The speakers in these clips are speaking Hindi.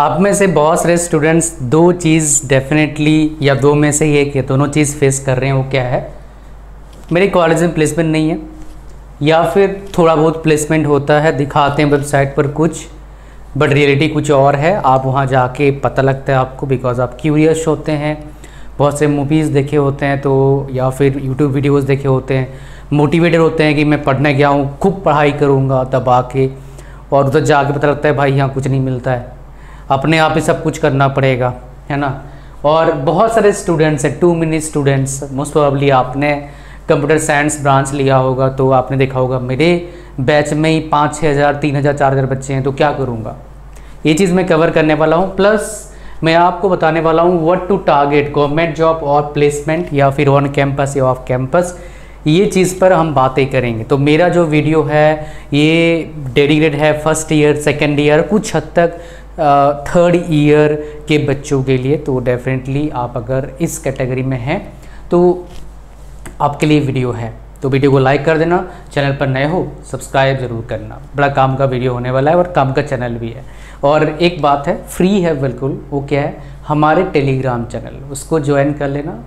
आप में से बहुत सारे स्टूडेंट्स दो चीज़ डेफिनेटली या दो में से ही एक या दोनों चीज़ फेस कर रहे हैं। वो क्या है? मेरे कॉलेज में प्लेसमेंट नहीं है या फिर थोड़ा बहुत प्लेसमेंट होता है, दिखाते हैं वेबसाइट पर कुछ, बट रियलिटी कुछ और है। आप वहाँ जाके पता लगता है आपको, बिकॉज आप क्यूरियस होते हैं, बहुत से मूवीज़ देखे होते हैं तो, या फिर यूट्यूब वीडियोज़ देखे होते हैं, मोटिवेटेड होते हैं कि मैं पढ़ने गया हूँ, खूब पढ़ाई करूँगा दबा के, और उधर जाके पता लगता है भाई यहाँ कुछ नहीं मिलता है, अपने आप ही सब कुछ करना पड़ेगा, है ना। और बहुत सारे स्टूडेंट्स हैं 2 मिनट स्टूडेंट्स, मोस्ट प्रोबेबली आपने कंप्यूटर साइंस ब्रांच लिया होगा तो आपने देखा होगा मेरे बैच में ही 5-6 हज़ार 3 हज़ार 4 हज़ार बच्चे हैं, तो क्या करूँगा, ये चीज़ मैं कवर करने वाला हूँ। प्लस मैं आपको बताने वाला हूँ what to target, government job और प्लेसमेंट या फिर ऑन कैंपस या ऑफ कैंपस, ये चीज़ पर हम बातें करेंगे। तो मेरा जो वीडियो है ये डेडिकेटेड है फर्स्ट ईयर, सेकेंड ईयर, कुछ हद तक थर्ड ईयर के बच्चों के लिए। तो डेफिनेटली आप अगर इस कैटेगरी में हैं तो आपके लिए वीडियो है, तो वीडियो को लाइक कर देना, चैनल पर नए हो सब्सक्राइब ज़रूर करना, बड़ा काम का वीडियो होने वाला है और काम का चैनल भी है। और एक बात है, फ्री है बिल्कुल, वो क्या है हमारे टेलीग्राम चैनल, उसको ज्वाइन कर लेना,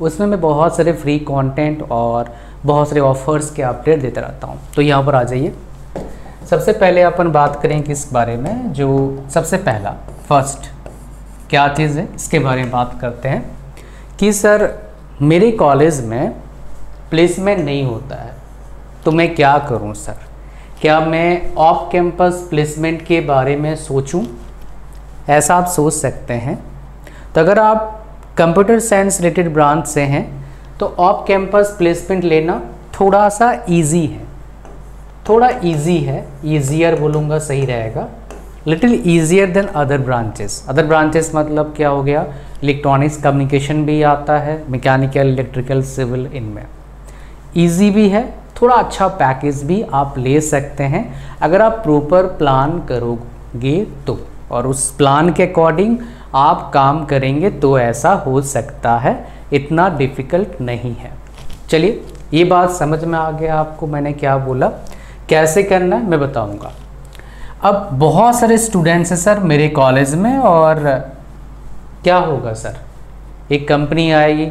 उसमें मैं बहुत सारे फ्री कंटेंट और बहुत सारे ऑफर्स के अपडेट देता रहता हूँ। तो यहाँ पर आ जाइए। सबसे पहले अपन बात करें किस बारे में, जो सबसे पहला फर्स्ट क्या चीज़ है इसके बारे में बात करते हैं कि सर मेरे कॉलेज में प्लेसमेंट नहीं होता है तो मैं क्या करूं सर, क्या मैं ऑफ कैंपस प्लेसमेंट के बारे में सोचूं? ऐसा आप सोच सकते हैं। तो अगर आप कंप्यूटर साइंस रिलेटेड ब्रांच से हैं तो ऑफ कैंपस प्लेसमेंट लेना थोड़ा सा ईजी है, थोड़ा इजी है, ईजियर बोलूँगा सही रहेगा, little easier than other branches. Other branches मतलब क्या हो गया, इलेक्ट्रॉनिक्स कम्युनिकेशन भी आता है, मैकेनिकल, इलेक्ट्रिकल, सिविल, इनमें ईजी भी है, थोड़ा अच्छा पैकेज भी आप ले सकते हैं अगर आप प्रॉपर प्लान करोगे तो, और उस प्लान के अकॉर्डिंग आप काम करेंगे तो ऐसा हो सकता है, इतना डिफ़िकल्ट नहीं है। चलिए ये बात समझ में आ गया आपको मैंने क्या बोला, कैसे करना है मैं बताऊंगा। अब बहुत सारे स्टूडेंट्स हैं सर मेरे कॉलेज में, और क्या होगा सर, एक कंपनी आएगी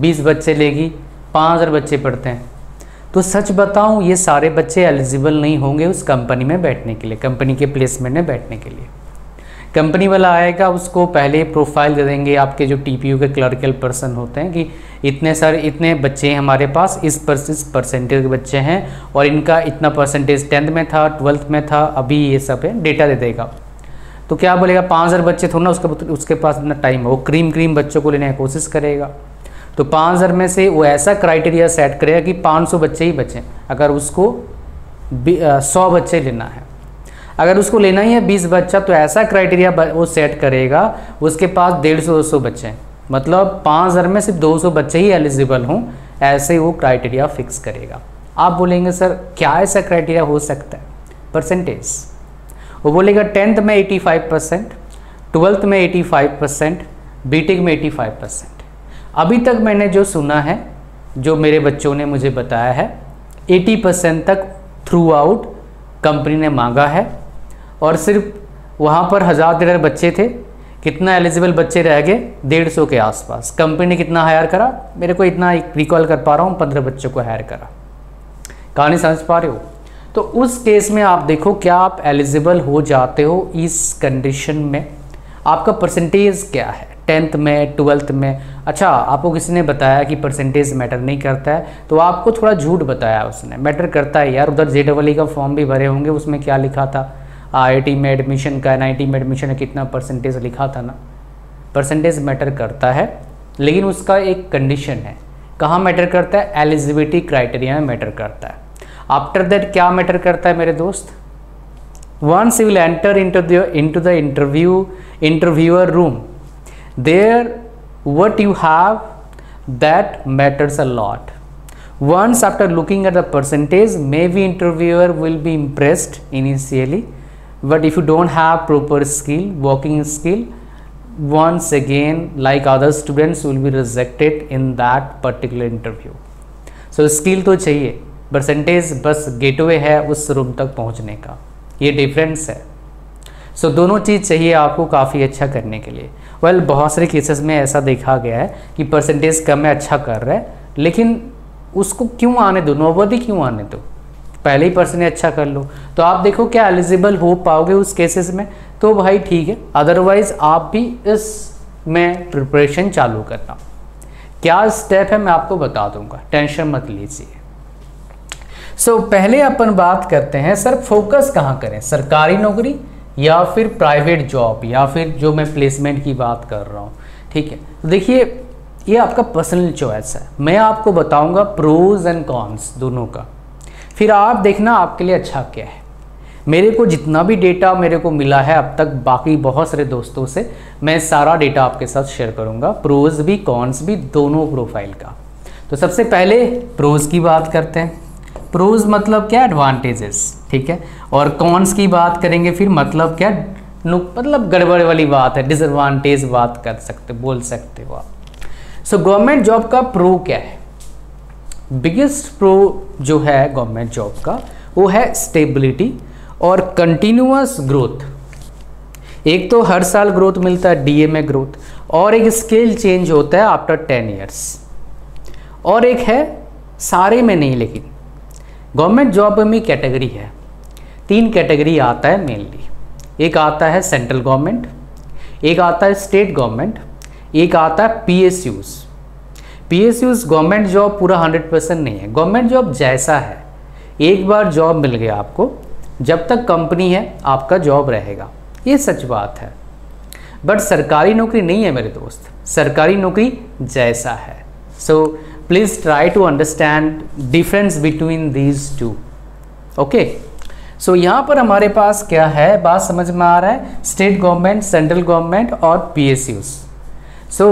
20 बच्चे लेगी, 5000 बच्चे पढ़ते हैं, तो सच बताऊं ये सारे बच्चे एलिजिबल नहीं होंगे उस कंपनी में बैठने के लिए, कंपनी के प्लेसमेंट में बैठने के लिए। कंपनी वाला आएगा, उसको पहले प्रोफाइल दे देंगे आपके जो टीपीयू के क्लर्कल पर्सन होते हैं कि इतने सारे इतने बच्चे हैं हमारे पास, इस परसेंटेज के बच्चे हैं और इनका इतना परसेंटेज 10th में था, 12th में था, अभी ये सब है, डेटा दे देगा। तो क्या बोलेगा, 5000 बच्चे थोड़ा ना उसके पास इतना टाइम है, वो क्रीम बच्चों को लेने की कोशिश करेगा। तो 5000 में से वो ऐसा क्राइटेरिया सेट करेगा कि 500 बच्चे ही बचें, अगर उसको 100 बच्चे लेना है, अगर उसको लेना ही है 20 बच्चा, तो ऐसा क्राइटेरिया वो सेट करेगा उसके पास 150-200 बच्चे, मतलब 5000 में सिर्फ 200 बच्चे ही एलिजिबल हों, ऐसे वो क्राइटेरिया फिक्स करेगा। आप बोलेंगे सर क्या ऐसा क्राइटेरिया हो सकता है? परसेंटेज, वो बोलेगा 10th में 85%, 12th में 85%, बीटेक में 85%। अभी तक मैंने जो सुना है, जो मेरे बच्चों ने मुझे बताया है, 80% तक थ्रू आउट कंपनी ने मांगा है, और सिर्फ वहाँ पर 1000-1500 बच्चे थे, कितना एलिजिबल बच्चे रह गए 150 के आसपास। कंपनी ने कितना हायर करा, मेरे को इतना रिकॉल कर पा रहा हूँ, 15 बच्चों को हायर करा। कहानी समझ पा रहे हो? तो उस केस में आप देखो क्या आप एलिजिबल हो जाते हो इस कंडीशन में, आपका परसेंटेज क्या है 10th में, 12th में। अच्छा, आपको किसी ने बताया कि परसेंटेज मैटर नहीं करता है तो आपको थोड़ा झूठ बताया उसने, मैटर करता है यार, उधर JEE का फॉर्म भी भरे होंगे, उसमें क्या लिखा था, IIT में एडमिशन का, NIT में एडमिशन कितना परसेंटेज लिखा था ना। परसेंटेज मैटर करता है, लेकिन उसका एक कंडीशन है, कहाँ मैटर करता है, एलिजिबिलिटी क्राइटेरिया में मैटर करता है। आफ्टर दैट क्या मैटर करता है मेरे दोस्त, once you will enter into the interviewer room, there what you have that matters a lot. Once after looking at the percentage maybe interviewer will be impressed initially, but if you don't have proper skill, working skill, once again like other students will be rejected in that particular interview. So skill तो चाहिए, परसेंटेज बस गेटवे है उस रूम तक पहुंचने का, ये डिफरेंस है। सो दोनों चीज़ चाहिए आपको काफ़ी अच्छा करने के लिए। वेल, बहुत सारे केसेस में ऐसा देखा गया है कि परसेंटेज कम है, अच्छा कर रहा है, लेकिन उसको क्यों आने दो, नौबदी क्यों आने दो, पहले ही परसेंटेज अच्छा कर लो। तो आप देखो क्या एलिजिबल हो पाओगे उस केसेस में, तो भाई ठीक है, अदरवाइज आप भी इस में प्रिपरेशन चालू करना। क्या स्टेप है मैं आपको बता दूंगा, टेंशन मत लीजिए। सो पहले अपन बात करते हैं सर फोकस कहाँ करें, सरकारी नौकरी या फिर प्राइवेट जॉब या फिर जो मैं प्लेसमेंट की बात कर रहा हूँ। ठीक है, तो देखिए ये आपका पर्सनल चॉइस है, मैं आपको बताऊंगा प्रोज एंड कॉन्स दोनों का, फिर आप देखना आपके लिए अच्छा क्या है। मेरे को जितना भी डेटा मेरे को मिला है अब तक बाकी बहुत सारे दोस्तों से, मैं सारा डेटा आपके साथ शेयर करूंगा, प्रोज भी कॉन्स भी दोनों प्रोफाइल का। तो सबसे पहले प्रोज की बात करते हैं, प्रोज मतलब क्या एडवांटेजेस, ठीक है, और कॉन्स की बात करेंगे फिर मतलब क्या, मतलब गड़बड़ वाली बात है, डिसएडवांटेज बात कर सकते बोल सकते हो आप। सो गवर्नमेंट जॉब का प्रो क्या है, बिगेस्ट प्रो जो है गवर्नमेंट जॉब का वो है स्टेबिलिटी और कंटिन्यूअस ग्रोथ। एक तो हर साल ग्रोथ मिलता है, डीए में ग्रोथ, और एक स्केल चेंज होता है आफ्टर 10 ईयर्स, और एक है सारे में नहीं, लेकिन गवर्नमेंट जॉब में कैटेगरी है, 3 कैटेगरी आता है मेनली। एक आता है सेंट्रल गवर्नमेंट, एक आता है स्टेट गवर्नमेंट, एक आता है पीएसयूज। पीएसयूज गवर्नमेंट जॉब पूरा 100% नहीं है, गवर्नमेंट जॉब जैसा है, एक बार जॉब मिल गया आपको, जब तक कंपनी है आपका जॉब रहेगा, ये सच बात है। बट सरकारी नौकरी नहीं है मेरे दोस्त, सरकारी नौकरी जैसा है। So please try to understand difference between these two. Okay, so यहाँ पर हमारे पास क्या है, बात समझ में आ रहा है, स्टेट गवर्नमेंट, सेंट्रल गवर्नमेंट और पीएसयूज। सो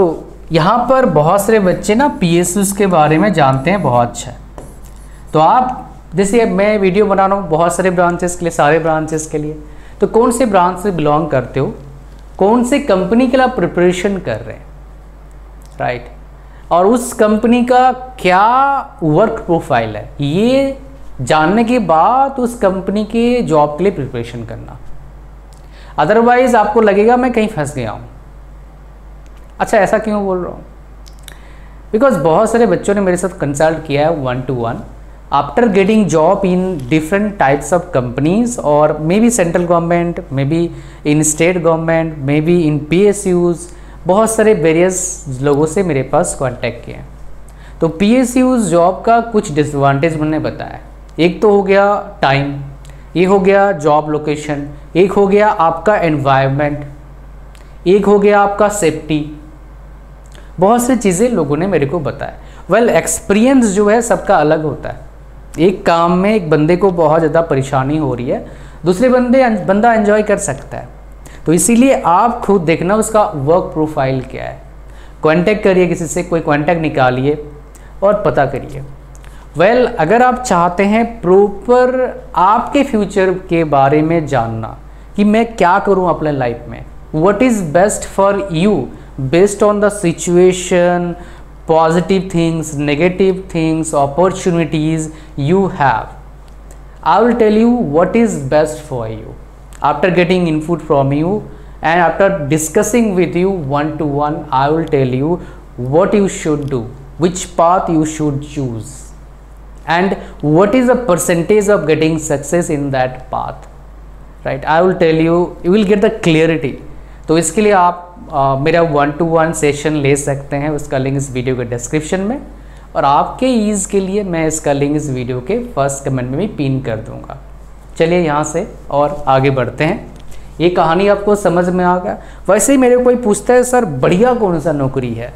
यहाँ पर बहुत सारे बच्चे ना पीएसयूज के बारे में जानते हैं बहुत अच्छा। तो आप जैसे मैं वीडियो बना रहा हूँ बहुत सारे ब्रांचेस के लिए, सारे ब्रांचेस के लिए, तो कौन से ब्रांच से बिलोंग करते हो, कौन से कंपनी के लिए आप प्रिपरेशन कर रहे हैं, राइट, और उस कंपनी का क्या वर्क प्रोफाइल है, ये जानने के बाद उस कंपनी के जॉब के लिए प्रिपरेशन करना। अदरवाइज आपको लगेगा मैं कहीं फंस गया हूँ। अच्छा, ऐसा क्यों बोल रहा हूँ, बिकॉज बहुत सारे बच्चों ने मेरे साथ कंसल्ट किया है 1-to-1 after getting job in different types of companies, और may be central government, may be in state government, may be in PSUs, बहुत सारे वेरियस लोगों से मेरे पास कांटेक्ट किए हैं। तो पीएसयूज जॉब का कुछ डिसएडवांटेज मैंने बताया, एक तो हो गया टाइम, एक हो गया जॉब लोकेशन, एक हो गया आपका एनवायरनमेंट, एक हो गया आपका सेफ्टी, बहुत सी चीज़ें लोगों ने मेरे को बताया। वेल, एक्सपीरियंस जो है सबका अलग होता है, एक काम में एक बंदे को बहुत ज़्यादा परेशानी हो रही है, दूसरे बंदा एंजॉय कर सकता है। तो इसीलिए आप खुद देखना उसका वर्क प्रोफाइल क्या है, कांटेक्ट करिए किसी से, कोई कांटेक्ट निकालिए और पता करिए। वेल, अगर आप चाहते हैं प्रॉपर आपके फ्यूचर के बारे में जानना कि मैं क्या करूं अपने लाइफ में, what is best for you based on the situation, positive things, negative things, opportunities you have, I will tell you what is best for you after getting input from you and after discussing with you 1-to-1, I will tell you what you should do, which path you should choose and what is the percentage of getting success in that path, right? I will tell you, you will get the clarity। तो इसके लिए आप मेरा 1-to-1 सेशन ले सकते हैं, उसका लिंक इस वीडियो के डिस्क्रिप्शन में, और आपके ईज़ के लिए मैं इसका लिंक इस वीडियो के फर्स्ट कमेंट में भी पिन कर दूंगा। चलिए यहाँ से और आगे बढ़ते हैं, ये कहानी आपको समझ में आ गया। वैसे ही मेरे कोई पूछता है सर बढ़िया कौन सा नौकरी है,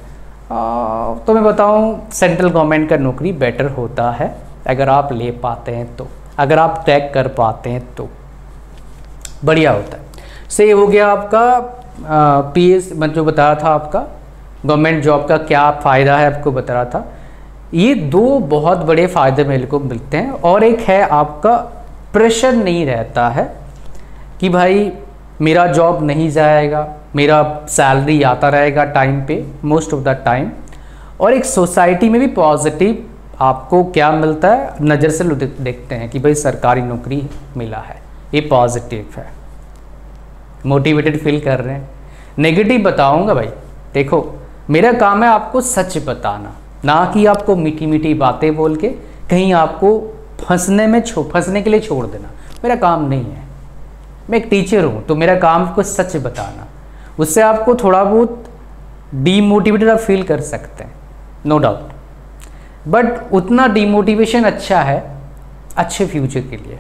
तो मैं बताऊँ सेंट्रल गवर्नमेंट का नौकरी बेटर होता है, अगर आप ले पाते हैं तो, अगर आप ट्रैक कर पाते हैं तो बढ़िया होता है। सो ये हो गया आपका पीएस, मैं जो बता रहा था आपका गवर्नमेंट जॉब का क्या फ़ायदा है आपको बता रहा था, ये दो बहुत बड़े फ़ायदे मेरे को मिलते हैं। और एक है आपका प्रेशर नहीं रहता है कि भाई मेरा जॉब नहीं जाएगा, मेरा सैलरी आता रहेगा टाइम पे, मोस्ट ऑफ द टाइम। और एक सोसाइटी में भी पॉजिटिव आपको क्या मिलता है, नज़र से देखते हैं कि भाई सरकारी नौकरी मिला है, ये पॉजिटिव है। मोटिवेटेड फील कर रहे हैं। नेगेटिव बताऊंगा भाई, देखो मेरा काम है आपको सच बताना, ना कि आपको मीठी मीठी बातें बोल के कहीं आपको फंसने के लिए छोड़ देना, मेरा काम नहीं है। मैं एक टीचर हूँ तो मेरा काम आपको सच बताना, उससे आपको थोड़ा बहुत डीमोटिवेटेड आप फील कर सकते हैं, नो डाउट, बट उतना डीमोटिवेशन अच्छा है अच्छे फ्यूचर के लिए,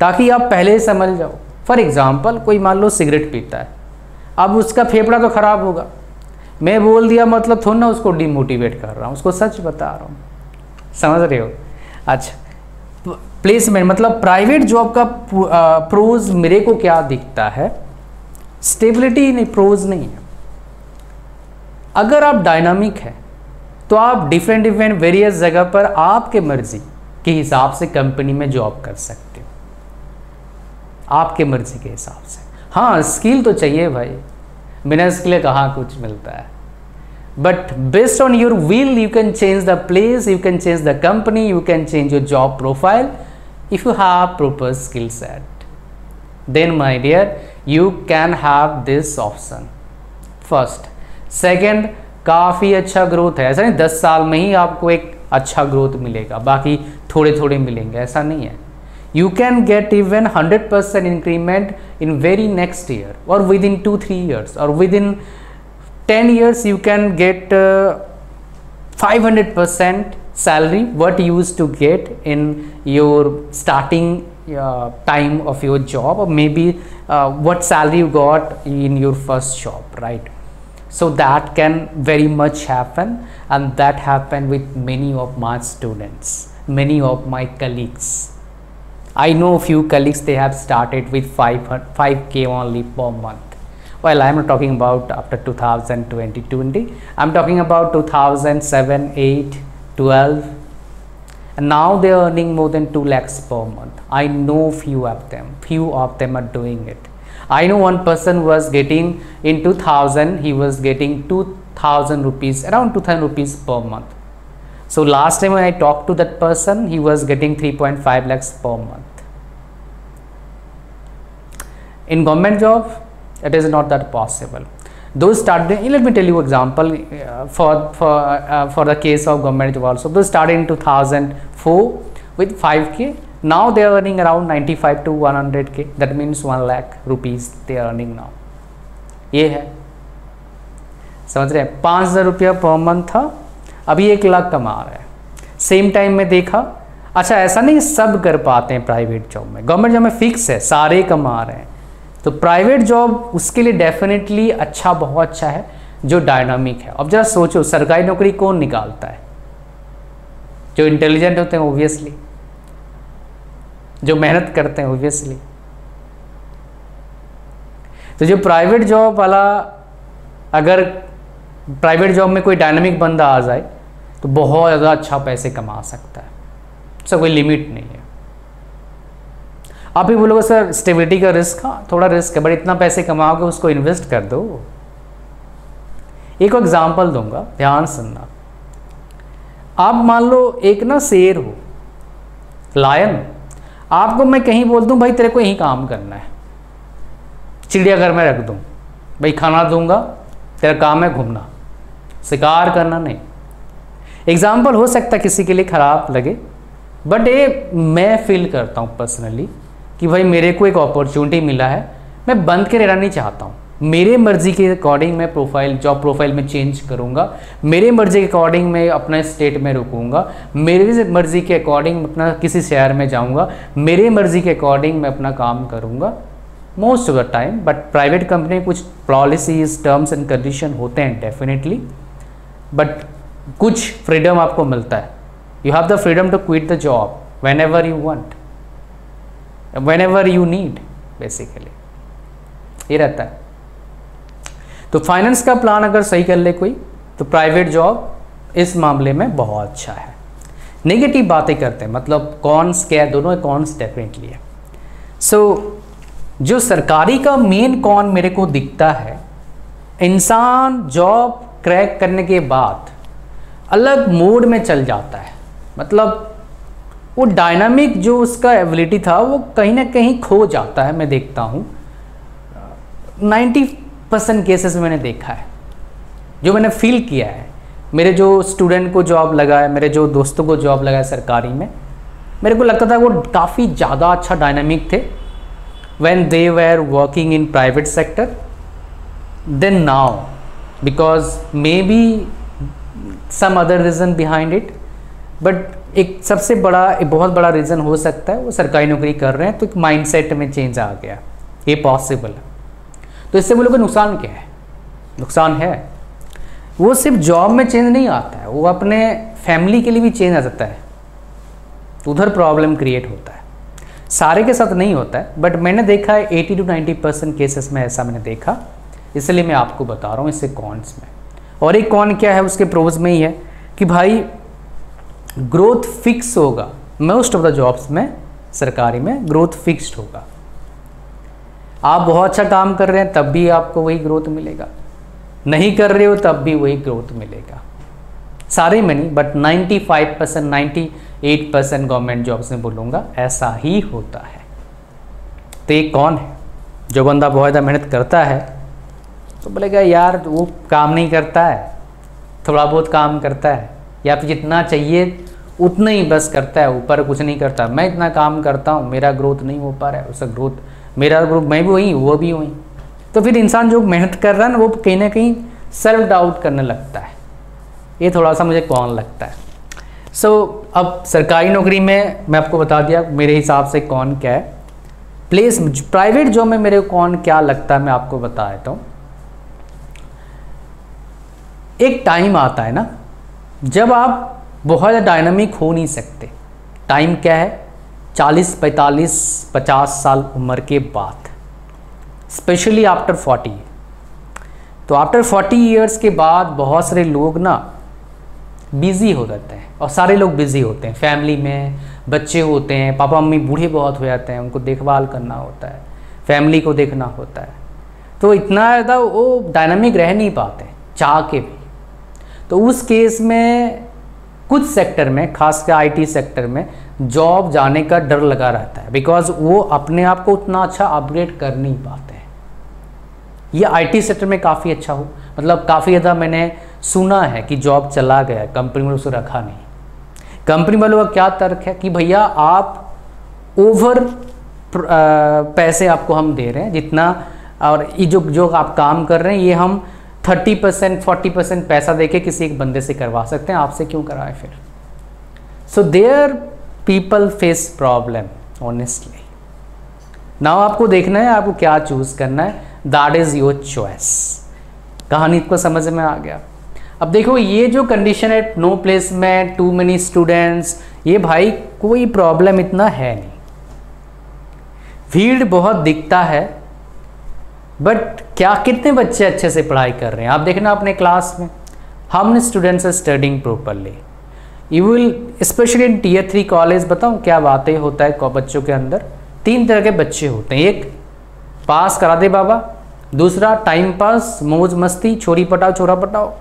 ताकि आप पहले समझ जाओ। फॉर एग्ज़ाम्पल कोई मान लो सिगरेट पीता है, अब उसका फेफड़ा तो ख़राब होगा, मैं बोल दिया मतलब थोड़ा ना उसको डीमोटिवेट कर रहा हूँ, उसको सच बता रहा हूँ, समझ रहे हो। अच्छा, प्लेसमेंट मतलब प्राइवेट जॉब का प्रोज मेरे को क्या दिखता है, स्टेबिलिटी नहीं, प्रोज नहीं है। अगर आप डायनामिक हैं तो आप डिफरेंट डिफरेंट वेरियस जगह पर आपके मर्जी के हिसाब से कंपनी में जॉब कर सकते हो, आपके मर्जी के हिसाब से। हाँ स्किल तो चाहिए भाई, बिना स्किल के कहाँ कुछ मिलता है, but based on your will you can change the place, you can change the company, you can change your job profile if you have proper skill set, then my dear you can have this option first. Second, काफ़ी अच्छा ग्रोथ है, ऐसा नहीं 10 साल में ही आपको एक अच्छा ग्रोथ मिलेगा, बाकी थोड़े थोड़े मिलेंगे, ऐसा नहीं है। You can get even 100% increment in very next year, और within 2-3 years, or within 10 years you can get 500% salary what you used to get in your starting time of your job, or maybe what salary you got in your first job, right? So that can very much happen, and that happened with many of my students, many of my colleagues. I know few colleagues, they have started with 5k only per month, while I am talking about after 2020, I am talking about 2007, 8, 12, and now they are earning more than 2 lakhs per month. I know few of them are doing it. I know one person was getting in 2000, he was getting 2000 rupees, around 2000 rupees per month. So last time when I talked to that person, he was getting 3.5 lakhs per month. In government job, it is not that possible. Those started, let me tell you example for the case of government job also. Those started in 2004 with 5K. Now they are earning around 95 to 100K, that means 1 lakh rupees they are earning now. ये है, समझ रहे हैं, 5000 रुपया पर मंथ था, अभी 1 लाख कमा रहे हैं सेम टाइम में देखा। अच्छा, ऐसा नहीं सब कर पाते हैं प्राइवेट जॉब में, गवर्नमेंट जॉब में फिक्स है सारे कमा रहे हैं, तो प्राइवेट जॉब उसके लिए डेफिनेटली अच्छा, बहुत अच्छा है जो डायनामिक है। अब जरा सोचो, सरकारी नौकरी कौन निकालता है, जो इंटेलिजेंट होते हैं ऑब्वियसली, जो मेहनत करते हैं ऑब्वियसली। तो जो प्राइवेट जॉब वाला, अगर प्राइवेट जॉब में कोई डायनामिक बंदा आ जाए तो बहुत ज़्यादा अच्छा पैसे कमा सकता है, उसका कोई लिमिट नहीं है। आप भी बोलोगे सर स्टेबिलिटी का रिस्क, हाँ थोड़ा रिस्क है, बट इतना पैसे कमाओगे उसको इन्वेस्ट कर दो। एक एग्जाम्पल दूंगा, ध्यान सुनना। आप मान लो एक ना शेर हो, लायन, आपको मैं कहीं बोल दूं भाई तेरे को यहीं काम करना है, चिड़ियाघर में रख दूं, भाई खाना दूंगा, तेरा काम है घूमना, शिकार करना नहीं। एग्जाम्पल हो सकता है किसी के लिए ख़राब लगे, बट ये मैं फील करता हूँ पर्सनली कि भाई मेरे को एक अपॉर्चुनिटी मिला है, मैं बंद के रहना नहीं चाहता हूँ। मेरे मर्ज़ी के अकॉर्डिंग मैं प्रोफाइल, जॉब प्रोफाइल में चेंज करूँगा, मेरे मर्ज़ी के अकॉर्डिंग मैं अपने स्टेट में रुकूँगा, मेरे मर्ज़ी के अकॉर्डिंग अपना किसी शहर में जाऊँगा, मेरे मर्ज़ी के अकॉर्डिंग मैं अपना काम करूँगा most of the time. But private company कुछ पॉलिसीज, टर्म्स एंड कंडीशन होते हैं डेफिनेटली, बट कुछ फ्रीडम आपको मिलता है। You have the freedom to quit the job whenever you want, whenever you need, basically ये रहता है। तो फाइनेंस का प्लान अगर सही कर ले कोई, तो प्राइवेट जॉब इस मामले में बहुत अच्छा है। नेगेटिव बातें करते हैं, मतलब कॉन्स क्या है, दोनों कॉन्स डेफिनेटली है। सो जो सरकारी का मेन कॉन मेरे को दिखता है, इंसान जॉब क्रैक करने के बाद अलग मोड में चल जाता है, मतलब वो डायनामिक जो उसका एबिलिटी था वो कहीं ना कहीं खो जाता है, मैं देखता हूँ। 90% केसेस में मैंने देखा है, जो मैंने फील किया है। मेरे जो स्टूडेंट को जॉब लगा है, मेरे जो दोस्तों को जॉब लगा है सरकारी में, मेरे को लगता था वो काफ़ी ज़्यादा अच्छा डायनामिक थे when they were working in private sector then now, because may be some other reason behind it, but एक सबसे बड़ा, एक बहुत बड़ा रीज़न हो सकता है वो सरकारी नौकरी कर रहे हैं तो एक माइंडसेट में चेंज आ गया, ये पॉसिबल है। तो इससे वो लोग का नुकसान क्या है? नुकसान है वो सिर्फ जॉब में चेंज नहीं आता है, वो अपने फैमिली के लिए भी चेंज आ जाता है, उधर प्रॉब्लम क्रिएट होता है। सारे के साथ नहीं होता है, बट मैंने देखा है 80 to 90% केसेस में ऐसा मैंने देखा, इसलिए मैं आपको बता रहा हूँ इससे कॉन्स में। और एक कॉन क्या है उसके प्रोज में ही है कि भाई ग्रोथ फिक्स होगा, मोस्ट ऑफ द जॉब्स में सरकारी में ग्रोथ फिक्स्ड होगा। आप बहुत अच्छा काम कर रहे हैं तब भी आपको वही ग्रोथ मिलेगा, नहीं कर रहे हो तब भी वही ग्रोथ मिलेगा। सारे में नहीं, बट 95% 98% गवर्नमेंट जॉब्स में बोलूँगा ऐसा ही होता है। तो ये कौन है? जो बंदा बहुत ज़्यादा मेहनत करता है तो बोलेगा यार वो काम नहीं करता है, थोड़ा बहुत काम करता है, या फिर जितना चाहिए उतना ही बस करता है, ऊपर कुछ नहीं करता। मैं इतना काम करता हूँ, मेरा ग्रोथ नहीं हो पा रहा है, उसका ग्रोथ, मेरा ग्रोथ, मैं भी वहीं वो भी वहीं। तो फिर इंसान जो मेहनत कर रहा है ना वो कहीं ना कहीं सेल्फ डाउट करने लगता है। ये थोड़ा सा मुझे कौन लगता है। सो अब सरकारी नौकरी में मैं आपको बता दिया मेरे हिसाब से कौन क्या है। प्लेस प्राइवेट जॉब में मेरे को कौन क्या लगता है मैं आपको बता देता हूँ। एक टाइम आता है ना जब आप बहुत डायनामिक हो नहीं सकते। टाइम क्या है? 40, 45, 50 साल उम्र के बाद, स्पेशली आफ्टर 40। तो आफ्टर 40 ईयर्स के बाद बहुत सारे लोग ना बिज़ी हो जाते हैं, और सारे लोग बिज़ी होते हैं, फैमिली में बच्चे होते हैं, पापा मम्मी बूढ़े बहुत हो जाते हैं, उनको देखभाल करना होता है, फैमिली को देखना होता है, तो इतना ज़्यादा वो डायनामिक रह नहीं पाते चाह के भी। तो उस केस में कुछ सेक्टर में, खासकर आईटी सेक्टर में जॉब जाने का डर लगा रहता है, बिकॉज वो अपने आप को उतना अच्छा अपग्रेड कर नहीं पाते हैं। ये आईटी सेक्टर में काफ़ी अच्छा हो, मतलब काफ़ी ज़्यादा मैंने सुना है कि जॉब चला गया, कंपनी वालों से रखा नहीं। कंपनी वालों का क्या तर्क है कि भैया आप ओवर पैसे आपको हम दे रहे हैं जितना, और ये जो आप काम कर रहे हैं ये हम 30% 40% पैसा देके किसी एक बंदे से करवा सकते हैं, आपसे क्यों कराएं फिर। So there people face problem honestly. Now आपको देखना है आपको क्या चूज़ करना है, दैट इज़ योर चॉइस। कहानी को समझ में आ गया? अब देखो ये जो कंडीशन है, no placement, too many students, ये भाई कोई प्रॉब्लम इतना है नहीं, फील्ड बहुत दिखता है, बट क्या कितने बच्चे अच्छे से पढ़ाई कर रहे हैं? आप देखना अपने क्लास में हमने students are studying properly, you will specially in Tier 3 college. बताऊँ क्या बातें होता है बच्चों के अंदर? 3 तरह के बच्चे होते हैं, एक पास करा दे बाबा, दूसरा टाइम पास मौज मस्ती, छोरी पटाओ छोरा पटाओ,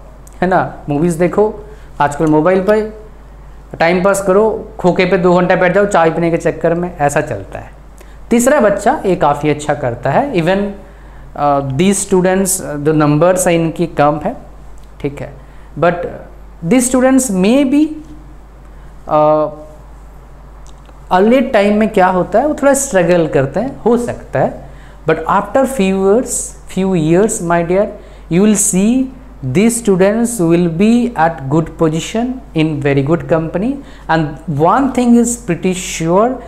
है ना, मूवीज़ देखो आजकल मोबाइल पर, टाइम पास करो, खोखे पे 2 घंटा बैठ जाओ चाय पीने के चक्कर में, ऐसा चलता है। तीसरा बच्चा ये काफ़ी अच्छा करता है, इवन दिस स्टूडेंट्स जो नंबर्स हैं इनकी कम है, ठीक है, बट दिस स्टूडेंट्स में भी अर्ली टाइम में क्या होता है वो थोड़ा स्ट्रगल करते हैं, हो सकता है, but after few years my dear you will see this students will be at good position in very good company, and one thing is pretty sure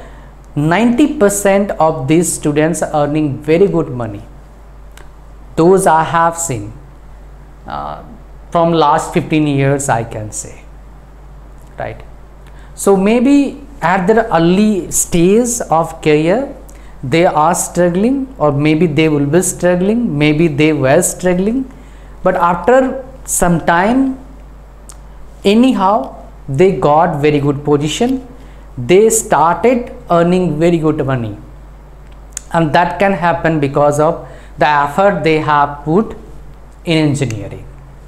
90% of this students are earning very good money. Those I have seen from last 15 years I can say, right? So maybe at their early stage of career they are struggling, or maybe they will be struggling, maybe they were struggling, but after some time anyhow they got very good position, they started earning very good money, and that can happen because of the effort they have put in engineering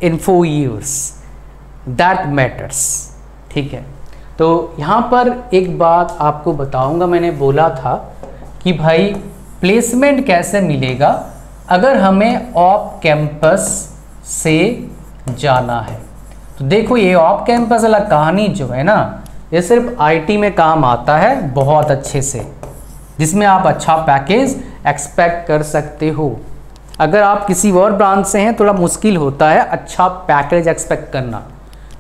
in 4 years, that matters, ठीक है। तो यहाँ पर एक बात आपको बताऊँगा, मैंने बोला था कि भाई प्लेसमेंट कैसे मिलेगा अगर हमें ऑफ कैंपस से जाना है तो देखो ये ऑफ कैंपस वाला कहानी जो है ना ये सिर्फ आईटी में काम आता है बहुत अच्छे से, जिसमें आप अच्छा पैकेज एक्सपेक्ट कर सकते हो। अगर आप किसी और ब्रांच से हैं थोड़ा मुश्किल होता है अच्छा पैकेज एक्सपेक्ट करना,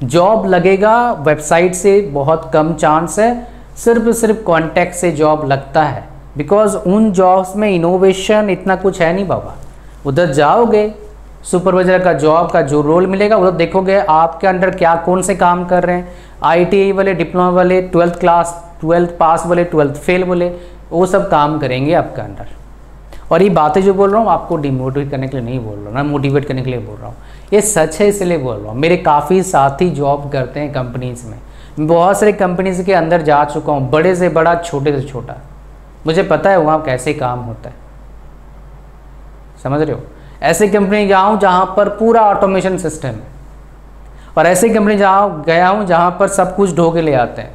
जॉब लगेगा वेबसाइट से बहुत कम चांस है, सिर्फ कॉन्टैक्ट से जॉब लगता है, बिकॉज उन जॉब्स में इनोवेशन इतना कुछ है नहीं बाबा। उधर जाओगे सुपरवाइजर का जॉब का जो रोल मिलेगा उधर देखोगे आपके अंडर क्या कौन से काम कर रहे हैं, आईटीआई वाले, डिप्लोमा वाले, 12th पास वाले, 12th फेल वाले, वो सब काम करेंगे आपके अंडर। और ये बातें जो बोल रहा हूँ आपको डिमोटिवेट करने के लिए नहीं बोल रहा हूँ, ना मोटिवेट करने के लिए बोल रहा हूँ, ये सच है इसलिए बोल रहा हूँ। मेरे काफ़ी साथी जॉब करते हैं कंपनीज़ में, बहुत सारी कंपनीज़ के अंदर जा चुका हूँ, बड़े से बड़ा छोटे से छोटा, मुझे पता है वहाँ कैसे काम होता है, समझ रहे हो। ऐसी कंपनी गया हूँ जहाँ पर पूरा ऑटोमेशन सिस्टम है, और ऐसी कंपनी गया हूँ जहाँ पर सब कुछ ढो के ले आते हैं,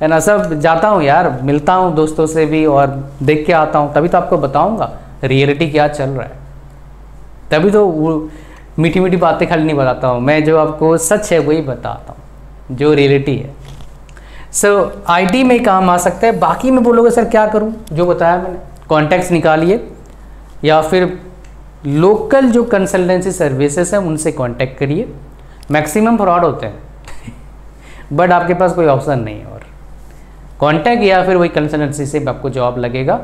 है ना। सब जाता हूँ यार, मिलता हूँ दोस्तों से भी और देख के आता हूँ, तभी तो आपको बताऊँगा रियलिटी क्या चल रहा है, तभी तो मीठी मीठी बातें खाली नहीं बताता हूँ मैं, जो आपको सच है वही बताता हूँ जो रियलिटी है। सो आईटी में काम आ सकता है। बाकी मैं बोलोगे सर क्या करूँ, जो बताया मैंने, कॉन्टैक्ट्स निकालिए या फिर लोकल जो कंसल्टेंसी सर्विसेज हैं उनसे कॉन्टैक्ट करिए, मैक्सिमम फ्रॉड होते हैं बट आपके पास कोई ऑप्शन नहीं है, और कॉन्टैक्ट या फिर वही कंसल्टेंसी से आपको जॉब लगेगा।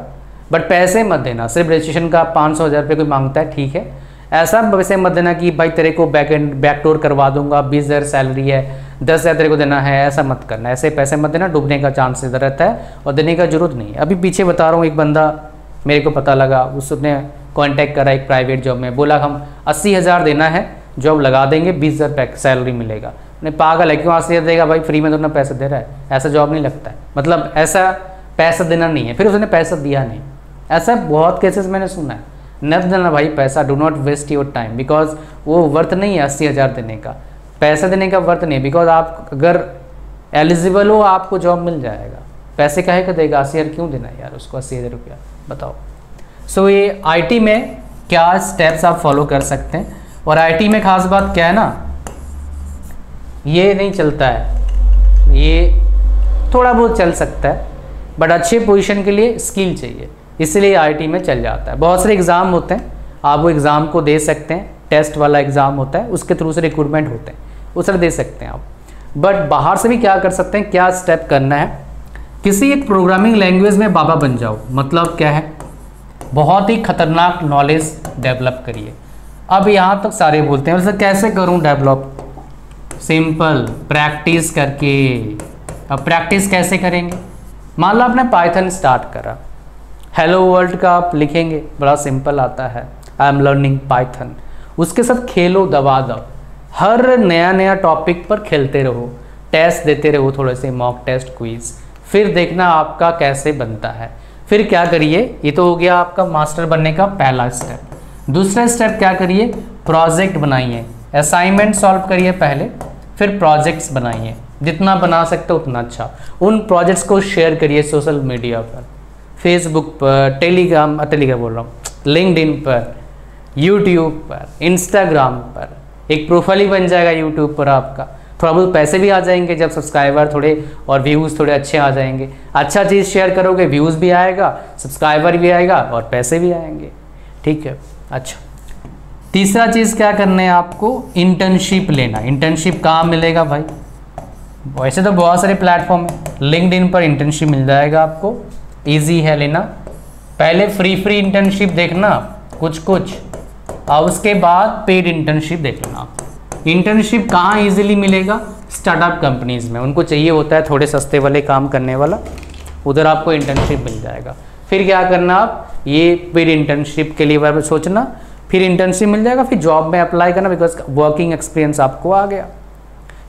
बट पैसे मत देना, सिर्फ रजिस्ट्रेशन का 500-1000 रुपये कोई मांगता है ठीक है, ऐसा पैसे मत देना कि भाई तेरे को बैकडोर करवा दूंगा, 20,000 सैलरी है, 10,000 तेरे को देना है, ऐसा मत करना, ऐसे पैसे मत देना, डूबने का चांस इधर रहता है और देने का जरूरत नहीं है। अभी पीछे बता रहा हूँ एक बंदा मेरे को पता लगा, उसने कॉन्टैक्ट करा एक प्राइवेट जॉब में, बोला हम 80,000 देना है जॉब लगा देंगे, 20,000 सैलरी मिलेगा। नहीं पागल है, क्यों 80,000 देगा भाई, फ्री में तो अपना पैसा दे रहा है, ऐसा जॉब नहीं लगता है, मतलब ऐसा पैसा देना नहीं है। फिर उसने पैसा दिया नहीं, ऐसा बहुत केसेस मैंने सुना है, न देना भाई पैसा, do not waste your time, because वो वर्थ नहीं है 80,000 देने का, पैसा देने का वर्थ नहीं है, बिकॉज आप अगर एलिजिबल हो आपको जॉब मिल जाएगा, पैसे काहे का देगा, 80,000 क्यों देना है यार उसको 80,000 रुपया, बताओ। सो ये आईटी में क्या स्टेप्स आप फॉलो कर सकते हैं, और आईटी में खास बात क्या है ना, ये नहीं चलता है, ये थोड़ा बहुत चल सकता है बट अच्छे पोजीशन के लिए स्किल चाहिए, इसलिए आईटी में चल जाता है। बहुत सारे एग्ज़ाम होते हैं, आप वो एग्ज़ाम को दे सकते हैं, टेस्ट वाला एग्ज़ाम होता है, उसके थ्रू से रिक्रूटमेंट होते हैं, उस दे सकते हैं आप। बट बाहर से भी क्या कर सकते हैं, क्या स्टेप करना है, किसी एक प्रोग्रामिंग लैंग्वेज में बाबा बन जाओ, मतलब क्या है बहुत ही खतरनाक नॉलेज डेवलप करिए। अब यहाँ तक सारे बोलते हैं वैसे कैसे करूँ डेवलप, सिंपल प्रैक्टिस करके। अब प्रैक्टिस कैसे करेंगे, मान लो आपने पाइथन स्टार्ट करा, हेलो वर्ल्ड का आप लिखेंगे, बड़ा सिंपल आता है, आई एम लर्निंग पाइथन, उसके साथ खेलो दबा दो, हर नया टॉपिक पर खेलते रहो, टेस्ट देते रहो, थोड़े से मॉक टेस्ट, क्विज, फिर देखना आपका कैसे बनता है। फिर क्या करिए, ये तो हो गया आपका मास्टर बनने का पहला स्टेप। दूसरा स्टेप क्या करिए, प्रोजेक्ट बनाइए, असाइनमेंट सॉल्व करिए पहले, फिर प्रोजेक्ट्स बनाइए, जितना बना सकते हो उतना अच्छा, उन प्रोजेक्ट्स को शेयर करिए सोशल मीडिया पर, फेसबुक पर, टेलीग्राम बोल रहा हूँ, लिंक्डइन पर, यूट्यूब पर, इंस्टाग्राम पर, एक प्रोफाइल ही बन जाएगा यूट्यूब पर आपका, थोड़ा बहुत पैसे भी आ जाएंगे जब सब्सक्राइबर थोड़े और व्यूज़ थोड़े अच्छे आ जाएंगे, अच्छा चीज़ शेयर करोगे व्यूज़ भी आएगा, सब्सक्राइबर भी आएगा और पैसे भी आएंगे, ठीक है। अच्छा तीसरा चीज़ क्या करना है आपको, इंटर्नशिप लेना। इंटर्नशिप कहाँ मिलेगा भाई, वैसे तो बहुत सारे प्लेटफॉर्म है, लिंक्डइन पर इंटर्नशिप मिल जाएगा आपको, ईजी है लेना, पहले फ्री इंटर्नशिप देखना कुछ और उसके बाद पेड इंटर्नशिप देख लेना। इंटर्नशिप कहाँ इजीली मिलेगा, स्टार्टअप कंपनीज़ में, उनको चाहिए होता है थोड़े सस्ते वाले काम करने वाला, उधर आपको इंटर्नशिप मिल जाएगा। फिर क्या करना आप, ये पेड इंटर्नशिप के लिए बार बार सोचना, फिर इंटर्नशिप मिल जाएगा, फिर जॉब में अप्लाई करना, बिकॉज वर्किंग एक्सपीरियंस आपको आ गया।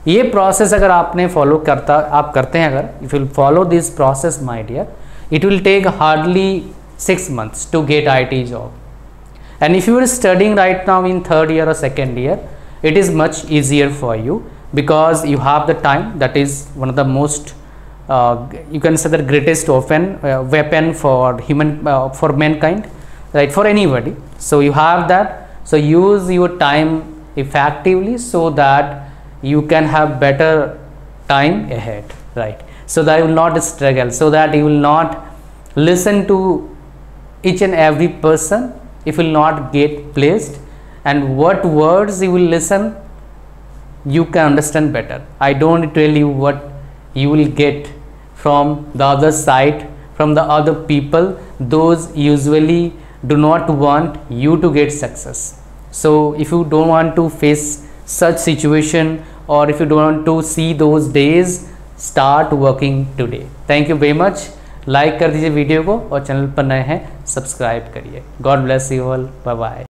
ये प्रोसेस अगर आपने फॉलो करता आप करते हैं, अगर if you follow this process my dear, it will take hardly 6 months to get IT job, and if you are studying right now in 3rd year और 2nd year, it is much easier for you because you have the time. That is one of the most you can say the greatest weapon for mankind right, for anybody. So you have that. So use your time effectively so that you can have better time ahead, right? So that you will not struggle, so that you will not listen to each and every person. If you will not get placed, and what words you will listen, you can understand better. I don't tell you what you will get from the other side, from the other people. Those usually do not want you to get success. So if you don't want to face such situation, or if you don't want to see those days, start working today. Thank you very much. Like कर दीजिए वीडियो को, और चैनल पर नए हैं सब्सक्राइब करिए. God bless you all. Bye bye.